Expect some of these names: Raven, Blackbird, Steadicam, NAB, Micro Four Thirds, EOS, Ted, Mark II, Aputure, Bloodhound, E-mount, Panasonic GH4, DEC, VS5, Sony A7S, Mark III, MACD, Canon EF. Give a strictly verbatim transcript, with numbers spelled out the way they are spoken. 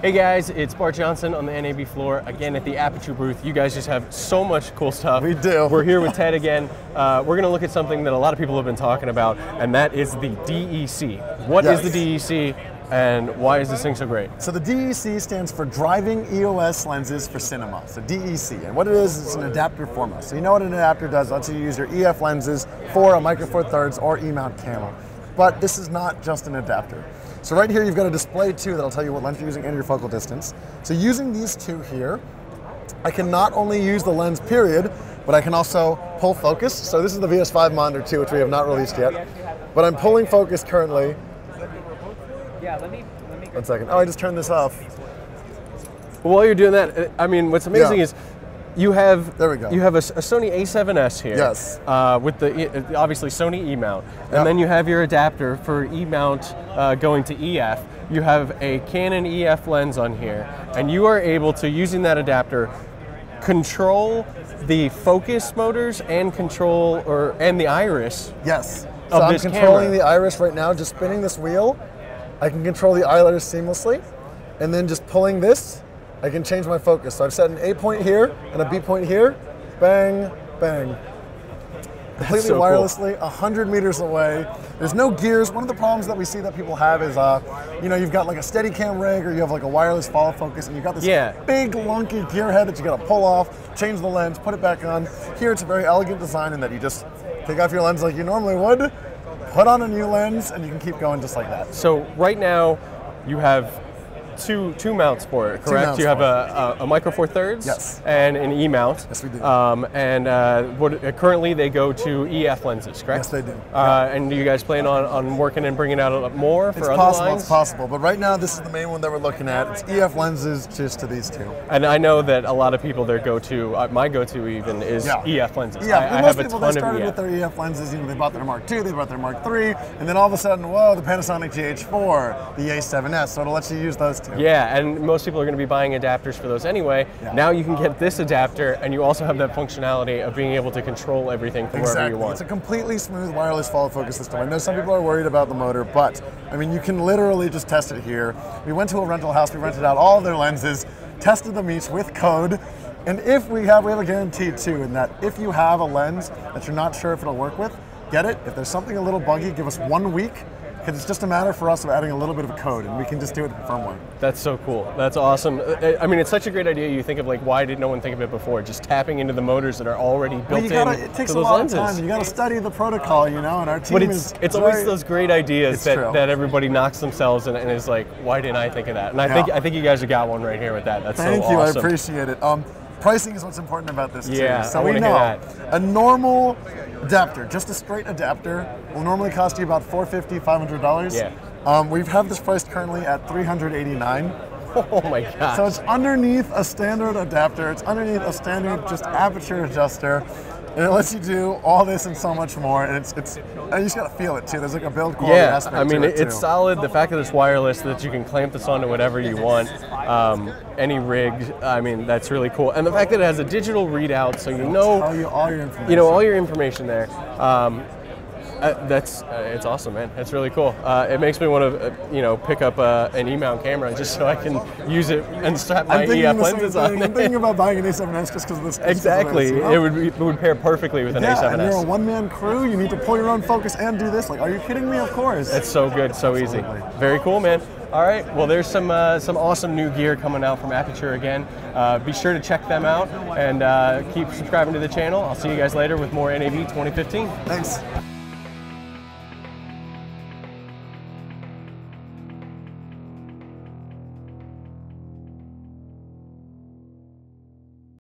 Hey guys, it's Bart Johnson on the N A B floor, again at the Aputure booth. You guys just have so much cool stuff. We do. We're here with Ted again. Uh, we're gonna look at something that a lot of people have been talking about, and that is the D E C. What yes. is the D E C, and why is this thing so great? So the D E C stands for Driving E O S Lenses for Cinema, so D E C. And what it is, it's an adapter for us. So you know what an adapter does, lets you use your E F lenses for a Micro Four Thirds or E-mount camera. But this is not just an adapter. So right here, you've got a display too that'll tell you what lens you're using and your focal distance. So using these two here, I can not only use the lens period, but I can also pull focus. So this is the V S five monitor too, which we have not released yet. But I'm pulling focus currently. One second. Oh, I just turned this off. Well, while you're doing that, I mean, what's amazing yeah. is you have there we go. You have a, a Sony A seven S here. Yes. Uh, with the obviously Sony E-mount, and yep. then you have your adapter for E-mount uh, going to E F. You have a Canon E F lens on here, and you are able to, using that adapter, control the focus motors and control or and the iris. Yes. Of so this I'm controlling camera. the iris right now. Just spinning this wheel, I can control the iris seamlessly, and then just pulling this, I can change my focus. So I've set an A point here and a B point here. Bang, bang. Completely so wirelessly, cool. one hundred meters away. There's no gears. One of the problems that we see that people have is, uh, you know, you've got like a Steadicam rig or you have like a wireless follow focus and you've got this yeah. big, lunky gear head that you gotta pull off, change the lens, put it back on. Here it's a very elegant design in that you just take off your lens like you normally would, put on a new lens, and you can keep going just like that. So right now, you have Two, two mounts for it, correct? You have a, a, a Micro Four Thirds yes. and an E-mount. Yes, we do. Um, and uh, what, uh, currently they go to E F lenses, correct? Yes, they do. Uh, yeah. And do you guys plan on, on working and bringing out more for it's other possible, lines? It's possible, it's possible. But right now this is the main one that we're looking at. It's E F lenses just to these two. And I know that a lot of people, their go-to, uh, my go-to even, is yeah. E F lenses. Yeah, I, I most have people, a ton they started of E F. with their E F lenses. You know, they bought their Mark two, they bought their Mark three, and then all of a sudden, whoa, the Panasonic G H four, the A seven S, so it'll let you use those two. Yeah, and most people are going to be buying adapters for those anyway. Yeah. Now you can get this adapter, and you also have that functionality of being able to control everything from exactly. wherever you want. It's a completely smooth wireless follow focus system. I know some people are worried about the motor, but I mean, you can literally just test it here. We went to a rental house, we rented out all their lenses, tested them each with code, and if we have, we have a guarantee too, in that if you have a lens that you're not sure if it'll work with, get it. If there's something a little buggy, give us one week. It's just a matter for us of adding a little bit of code, and we can just do it in firmware. That's so cool. That's awesome. I mean, it's such a great idea. You think of like, why did no one think of it before? Just tapping into the motors that are already built well, you gotta, in. It takes to a lot lenses. of time. You got to study the protocol, you know. And our team but it's, is. It's very, always those great ideas that, that everybody knocks themselves in and is like, why didn't I think of that? And I yeah. think I think you guys have got one right here with that. That's Thank so you. awesome. Thank you. I appreciate it. Um, Pricing is what's important about this yeah, too. So we know that. a normal adapter, just a straight adapter, will normally cost you about four hundred fifty dollars, five hundred dollars. Yeah. Um, we have this priced currently at three hundred eighty-nine dollars. Oh my gosh. So it's underneath a standard adapter. It's underneath a standard just aperture adjuster. And it lets you do all this and so much more, and it's it's you just gotta feel it too. There's like a build quality yeah, aspect. Yeah, I mean to it it's too. solid. The fact that it's wireless, that you can clamp this onto whatever you want, um, any rig. I mean, that's really cool. And the fact that it has a digital readout, so you know all, you, all your information. You know all your information there. Um, Uh, that's uh, it's awesome, man. That's really cool. Uh, it makes me want to, uh, you know, pick up uh, an E-mount camera just so I can use it and strap my E F lenses on. I'm thinking about buying an A seven S just because of this. Exactly, this it would be, it would pair perfectly with an yeah, A seven S. Yeah, and you're a one-man crew. You need to pull your own focus and do this. Like, are you kidding me? Of course. It's so good, so Absolutely. easy. Very cool, man. All right, well, there's some uh, some awesome new gear coming out from Aputure again. Uh, be sure to check them out and uh, keep subscribing to the channel. I'll see you guys later with more N A B twenty fifteen. Thanks.